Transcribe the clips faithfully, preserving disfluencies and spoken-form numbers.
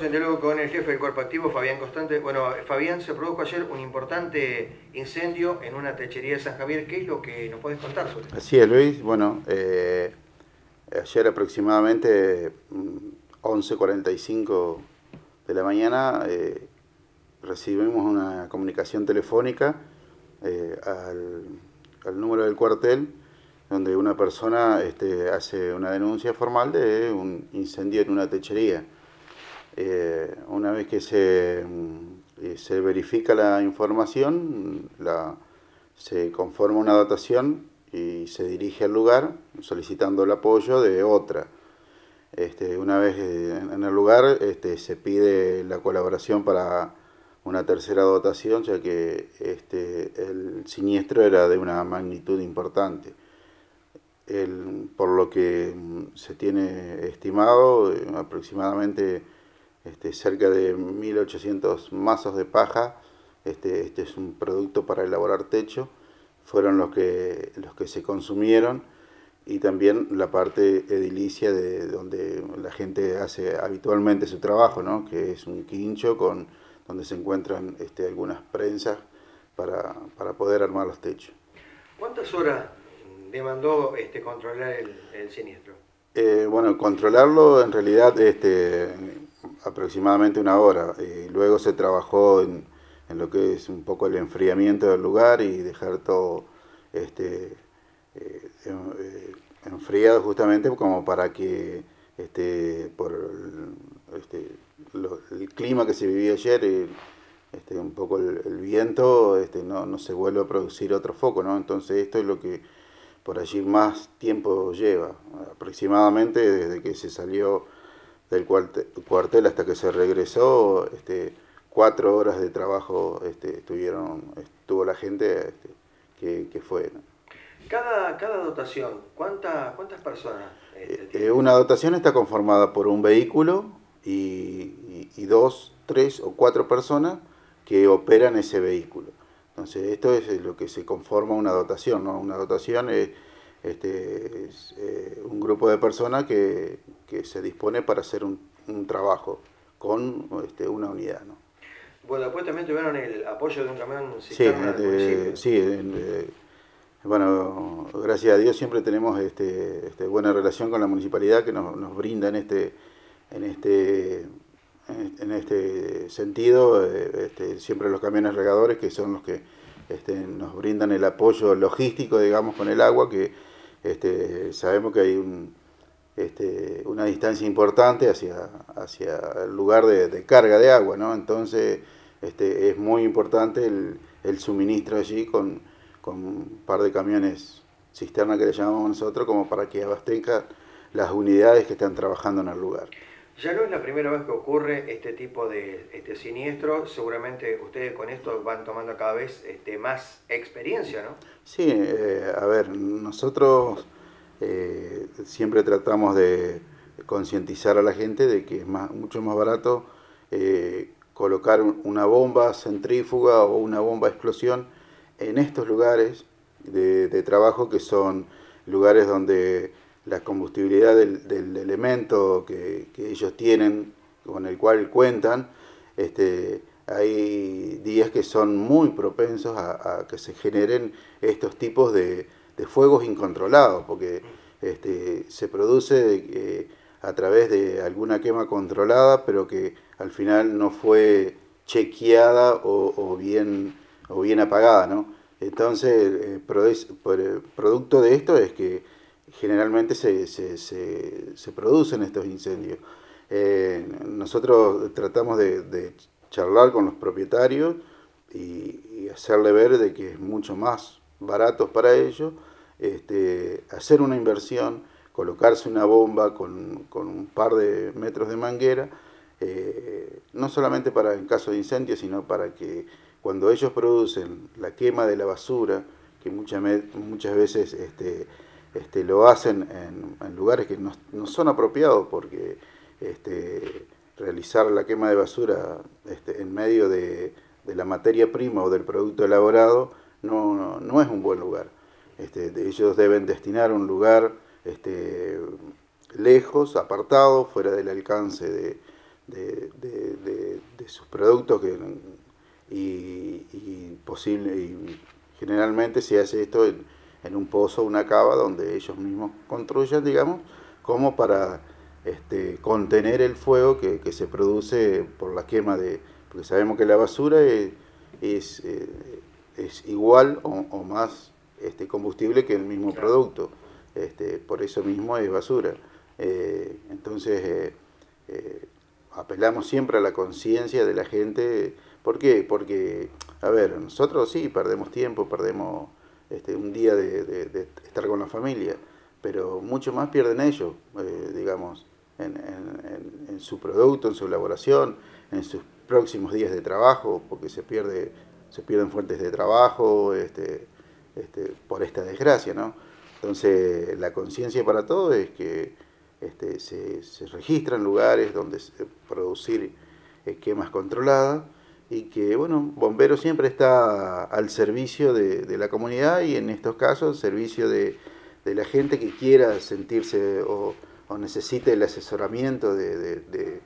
Estamos en diálogo con el jefe del cuerpo activo, Fabián Constante. Bueno, Fabián, se produjo ayer un importante incendio en una techería de San Javier. ¿Qué es lo que nos puedes contar sobre eso? Así es, Luis. Bueno, eh, ayer aproximadamente once cuarenta y cinco de la mañana eh, recibimos una comunicación telefónica eh, al, al número del cuartel, donde una persona este, hace una denuncia formal de un incendio en una techería. Eh, una vez que se, se verifica la información, la, se conforma una dotación y se dirige al lugar solicitando el apoyo de otra. Este, una vez en el lugar este, se pide la colaboración para una tercera dotación, ya que este, el siniestro era de una magnitud importante. El, por lo que se tiene estimado, aproximadamente este, cerca de mil ochocientos mazos de paja, este, este es un producto para elaborar techo, fueron los que, los que se consumieron, y también la parte edilicia de donde la gente hace habitualmente su trabajo, ¿no? Que es un quincho con, donde se encuentran este, algunas prensas para, para poder armar los techos. ¿Cuántas horas demandó este, controlar el, el siniestro? Eh, bueno, controlarlo en realidad este, aproximadamente una hora. Eh, luego se trabajó en, en lo que es un poco el enfriamiento del lugar y dejar todo este, eh, eh, enfriado, justamente como para que este, por el, este, lo, el clima que se vivía ayer, y, este, un poco el, el viento, este, no, no se vuelva a producir otro foco, ¿no? Entonces esto es lo que por allí más tiempo lleva, aproximadamente desde que se salió del cuartel hasta que se regresó, este, cuatro horas de trabajo este, estuvieron, estuvo la gente este, que, que fue. ¿No? Cada, cada dotación, ¿cuánta, ¿cuántas personas? Este, eh, una dotación está conformada por un vehículo y, y, y dos, tres o cuatro personas que operan ese vehículo. Entonces esto es lo que se conforma una dotación, ¿no? Una dotación es, este, es eh, un grupo de personas que, que se dispone para hacer un, un trabajo con este, una unidad, ¿no? Bueno, después también tuvieron el apoyo de un camión cisterna. Sí, de, sí de, bueno, gracias a Dios siempre tenemos este, este, buena relación con la municipalidad, que nos, nos brinda en este, en este En este sentido, este, siempre los camiones regadores, que son los que este, nos brindan el apoyo logístico, digamos, con el agua, que este, sabemos que hay un, este, una distancia importante hacia, hacia el lugar de, de carga de agua, ¿no? Entonces este, es muy importante el, el suministro allí con, con un par de camiones cisterna, que le llamamos nosotros, como para que abastezcan las unidades que están trabajando en el lugar. Ya no es la primera vez que ocurre este tipo de este siniestro. Seguramente ustedes con esto van tomando cada vez este, más experiencia, ¿no? Sí, eh, a ver, nosotros eh, siempre tratamos de concientizar a la gente de que es más, mucho más barato eh, colocar una bomba centrífuga o una bomba explosión en estos lugares de, de trabajo, que son lugares donde la combustibilidad del, del elemento que, que ellos tienen, con el cual cuentan, este, hay días que son muy propensos a, a que se generen estos tipos de, de fuegos incontrolados, porque este, se produce eh, a través de alguna quema controlada, pero que al final no fue chequeada o, o, bien, o bien apagada, ¿no? Entonces, eh, produce, por, producto de esto es que generalmente se, se, se, se producen estos incendios. Eh, nosotros tratamos de, de charlar con los propietarios y, y hacerle ver de que es mucho más barato para ellos este, hacer una inversión, colocarse una bomba con, con un par de metros de manguera, eh, no solamente para en caso de incendio, sino para que cuando ellos producen la quema de la basura, que muchas, muchas veces este, Este, lo hacen en, en lugares que no, no son apropiados, porque este, realizar la quema de basura este, en medio de, de la materia prima o del producto elaborado no, no, no es un buen lugar. Este, ellos deben destinar un lugar este, lejos, apartado, fuera del alcance de, de, de, de, de sus productos que, y, y posible y generalmente se hace esto en, en un pozo, una cava donde ellos mismos construyen, digamos, como para este, contener el fuego que, que se produce por la quema de, porque sabemos que la basura es, es, es igual o, o más este combustible que el mismo claro. producto, este, por eso mismo es basura. Eh, entonces eh, eh, apelamos siempre a la conciencia de la gente. ¿Por qué? Porque, a ver, nosotros sí perdemos tiempo, perdemos este, un día de, de, de estar con la familia, pero mucho más pierden ellos, eh, digamos, en, en, en, en su producto, en su elaboración, en sus próximos días de trabajo, porque se pierde, se pierden fuentes de trabajo este, este, por esta desgracia, ¿no? Entonces, la conciencia para todos es que este, se, se registran lugares donde se producir quemas controladas y que, bueno, Bomberos siempre está al servicio de, de la comunidad y en estos casos al servicio de, de la gente que quiera sentirse o, o necesite el asesoramiento de, de, de,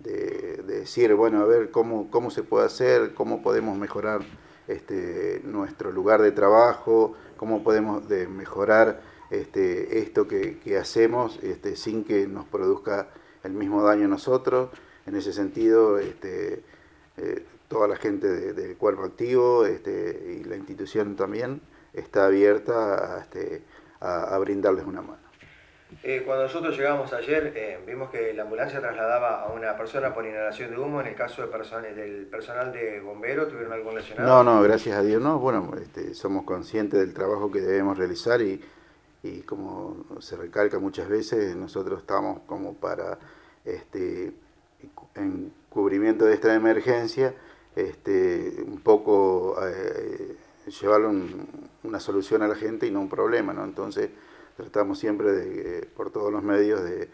de, de decir, bueno, a ver cómo, cómo se puede hacer, cómo podemos mejorar este, nuestro lugar de trabajo, cómo podemos de mejorar este, esto que, que hacemos este, sin que nos produzca el mismo daño a nosotros. En ese sentido, este, eh, toda la gente del de cuerpo activo este, y la institución también está abierta a, este, a, a brindarles una mano. Eh, cuando nosotros llegamos ayer, eh, vimos que la ambulancia trasladaba a una persona por inhalación de humo. En el caso de personas, del personal de bomberos, ¿tuvieron algún lesionado? No, no, gracias a Dios no. Bueno, este, somos conscientes del trabajo que debemos realizar y, y como se recalca muchas veces, nosotros estamos como para, este, en cubrimiento de esta emergencia, este, un poco eh, llevar un, una solución a la gente y no un problema, ¿no? Entonces, tratamos siempre, de, por todos los medios, de,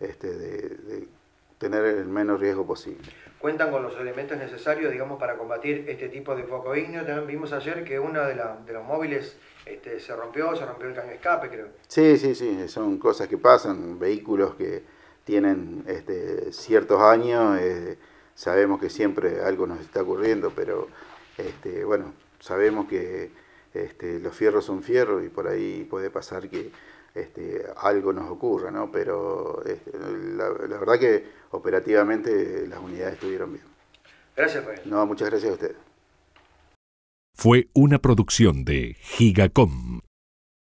este, de, de tener el menos riesgo posible. ¿Cuentan con los elementos necesarios, digamos, para combatir este tipo de foco ígneo? También vimos ayer que uno de, la, de los móviles este, se rompió, se rompió el caño escape, creo. Sí, sí, sí, son cosas que pasan, vehículos que tienen este, ciertos años, eh, sabemos que siempre algo nos está ocurriendo, pero este, bueno, sabemos que Este, los fierros son fierros y por ahí puede pasar que este, algo nos ocurra, ¿no? Pero este, la, la verdad que operativamente las unidades estuvieron bien. Gracias, Fabián. No, muchas gracias a ustedes. Fue una producción de Gigacom.